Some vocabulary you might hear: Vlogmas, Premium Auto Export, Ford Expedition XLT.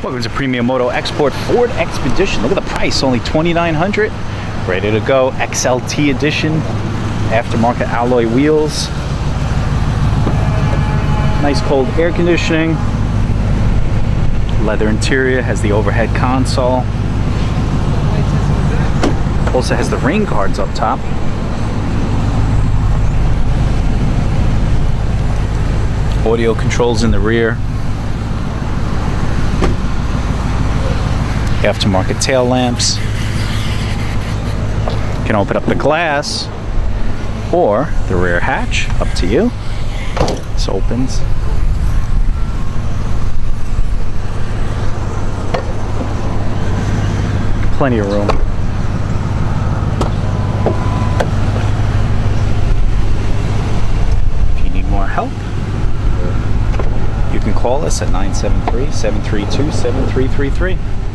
Welcome to Premium Auto Export Ford Expedition. Look at the price, only $2,900. Ready to go, XLT edition, aftermarket alloy wheels. Nice cold air conditioning. Leather interior, has the overhead console. Also has the rain guards up top. Audio controls in the rear. Aftermarket tail lamps. You can open up the glass or the rear hatch, up to you. This opens. Plenty of room. If you need more help, you can call us at 973-732-7333.